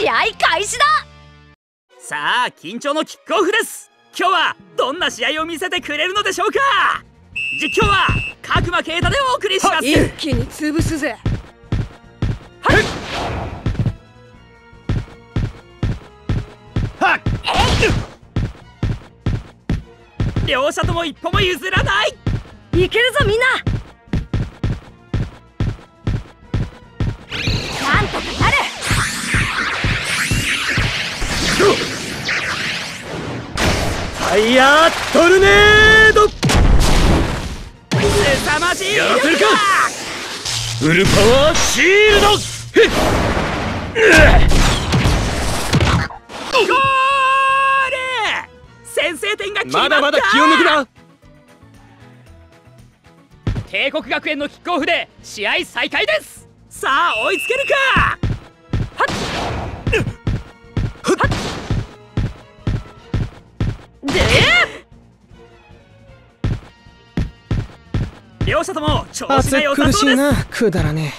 試合開始だ。さあ緊張のキックオフです。今日はどんな試合を見せてくれるのでしょうか。実況は角間啓太でお送りします。一気に潰すぜ。はいはっ、両者とも一歩も譲らない。いけるぞみんな。なんとかなる。ファイヤートルネード。凄まじい威力だ。やってるか。フルパワーシールド。ゴール。先制点が決まった。まだまだ気を抜くな。帝国学園のキックオフで試合再開です。さあ追いつけるか。両者とも調子が良さそうです。暑苦しいな、くだらね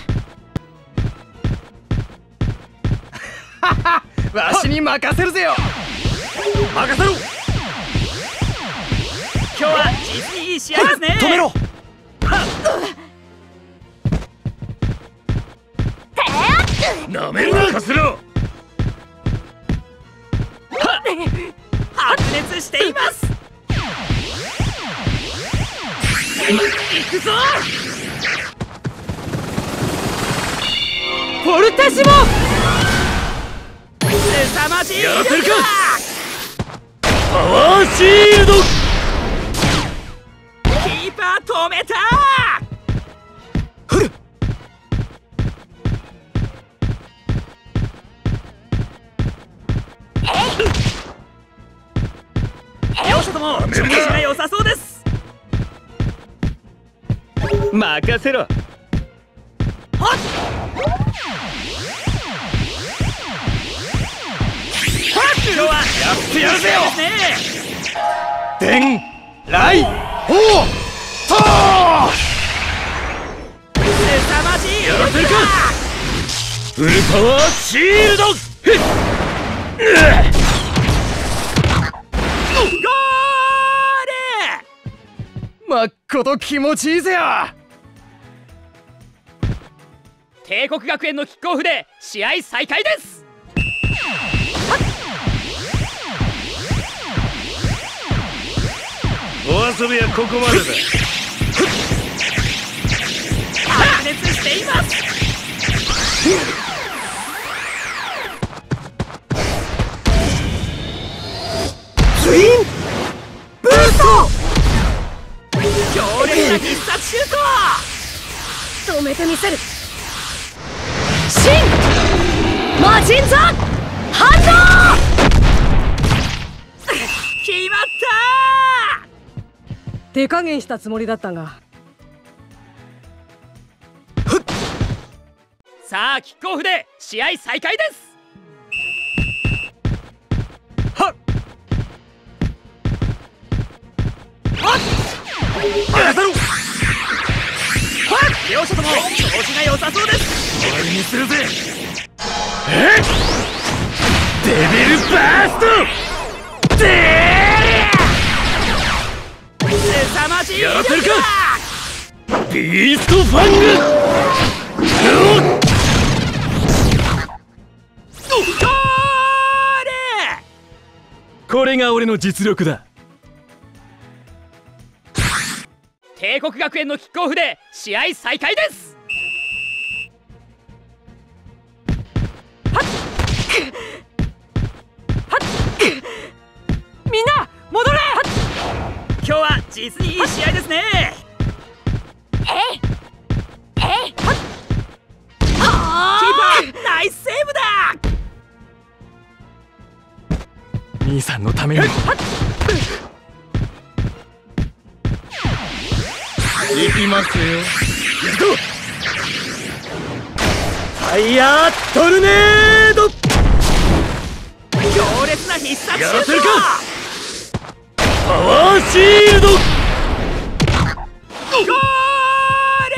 え。わしに任せるぜよ。任せろ。今日は実にいい試合ですね。止めろ。なめるな。任せろ。白熱しています。いくぞ。フォルテシモ。凄まじいやってるか。パワーシールド。キーパー止めた。フル両者とも準備が良さそうです。任せろ。フルパワーシールド。まっこと気持ちいいぜよ。帝国学園のキックオフで試合再開です。お遊びはここまでだ。白熱しています。ツインブースト。強烈な必殺シュート。止めてみせる。新魔神座反応。決まった。手加減したつもりだったが。さあキックオフで試合再開です。はっはっはっ。両者とも調子が良さそうです。終わりにするぜ。えっ、デビルバースト。でーりゃ凄まじいやってるか。ビーストファング。ゴール。これが俺の実力だ。帝国学園のキックオフで試合再開です。はっはっ、みんな戻れ。今日は実にいい試合ですね。えええ、キーパーナイスセーブだ。兄さんのためにも。行きますよ。ファイヤートルネード。強烈な必殺シュート。やらせるか。パワーシールド。ゴール。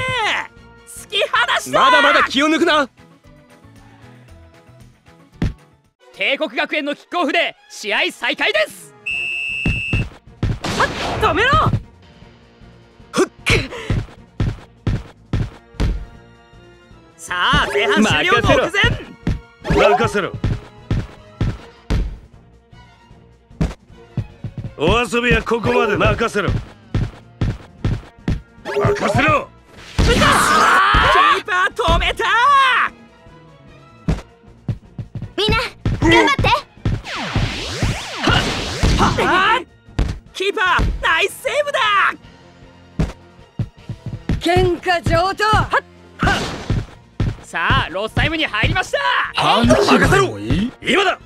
突き放した。まだまだ気を抜くな。帝国学園のキックオフで試合再開です。はっ、止めろ。はっさあ前半終了目前。任せろ。お遊びはここまで。任せろ。任せろ。キーパー止めた。みんな頑張って。はっ、キーパーナイスセーブだ。喧嘩上等。はっはっ、さあロスタイムに入りました。任せろ。今だ。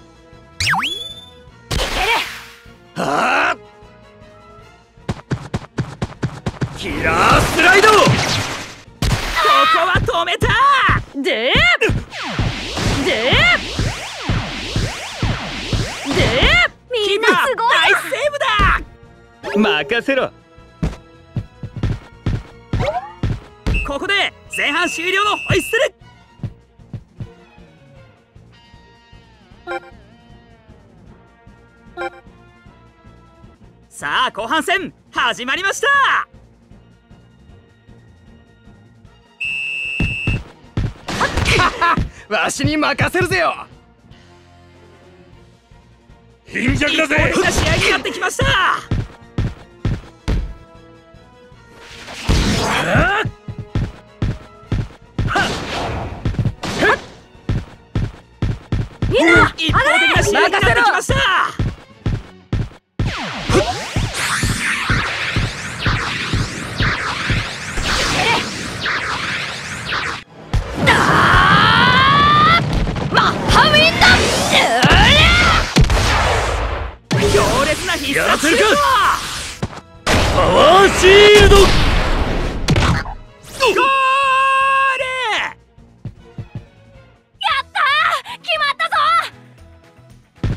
はあ、キラースライド。ここは止めた。でみんなすごい。ナイスセーブだ。任せろ。ここで前半終了のホイッスル。さあ後半戦始まりました。わしに任せるぜよ。貧弱だぜ。一方的な試合になってきました。みんな一方的な試合になってきました。やせるか。パワーシールド。ゴール。やったー、決まったぞ。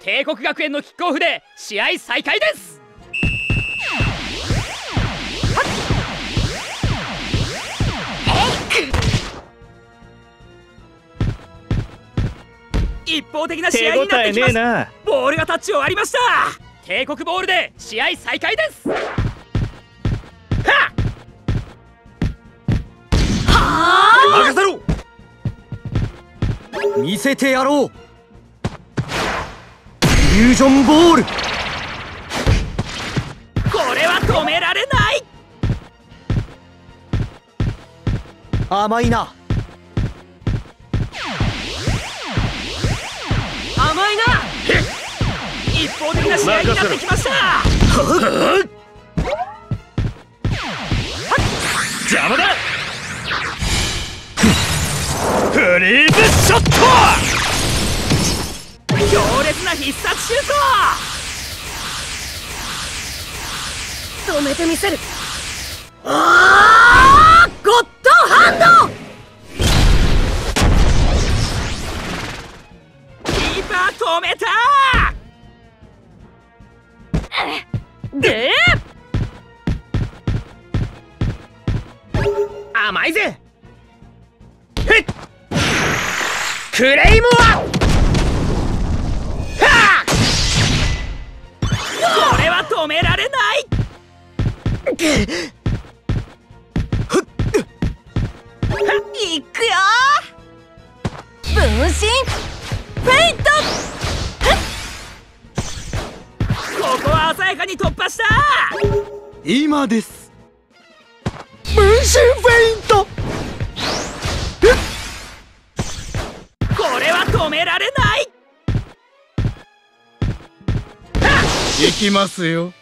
帝国学園のキックオフで試合再開です。一方的な試合になってきます。ボールがタッチを割りました。帝国ボールで試合再開です。はあ、任せろ。見せてやろう。フュージョンボール。これは止められない。甘いな。甘いな。一方的な試合になってきました。邪魔だ。フリーズショット。強烈な必殺シュート。止めてみせる。ああ、ゴッドハンド。キーパー止めた。で甘いぜ。へっ、クレイモア。はっ、これは止められない。ふっいくよ。分身フェイント。ここは鮮やかに突破した。今です。分身フェイント。これは止められない。行きますよ。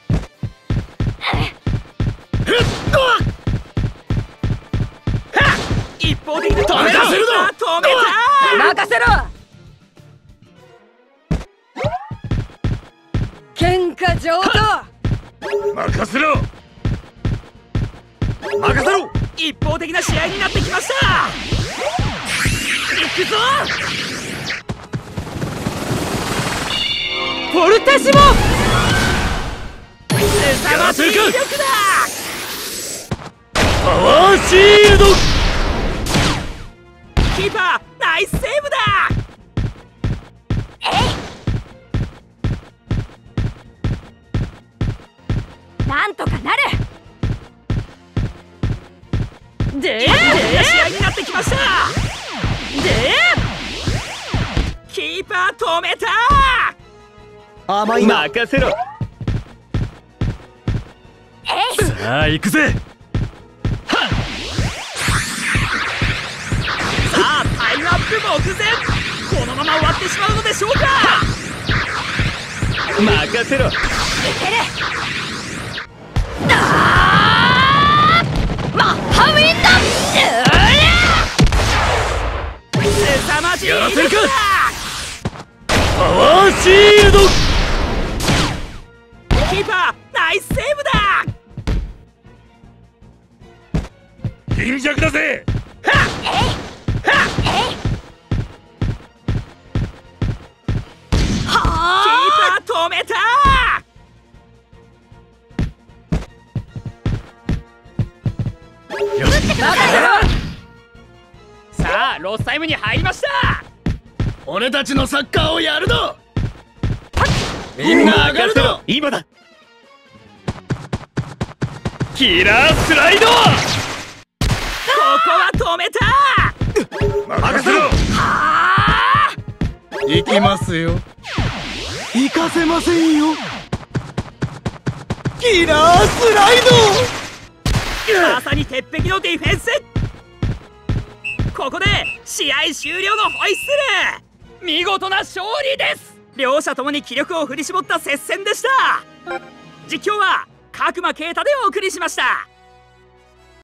一方的に止めろ。止めた。任せろ。喧嘩上等。任せろ。任せろ。一方的な試合になってきました。行くぞ。フォルテシモ。凄まじい威力だ。パワーシールド。キーパーナイスセーブだ。なんとかなる。で、試合になってきました。で、キーパー止めた。甘いな。任せろ。さあ行くぜ。はっ。さあタイムアップ目前。このまま終わってしまうのでしょうか。任せろ。いける。マッハウィンド。すさまじいやらせるか。パワーシールド。キーパーナイスセーブだ。貧弱だぜ。はっはっ。キーパー止めた。さあロスタイムに入りました。俺たちのサッカーをやるぞ。みんな上がるぞ。今だ。キラースライド。ここは止めた。任せろ。はあ。行きますよ。行かせませんよ。キラースライド。まさに鉄壁のディフェンス。ここで試合終了のホイッスル。見事な勝利です。両者ともに気力を振り絞った接戦でした。実況は角間啓太でお送りしました。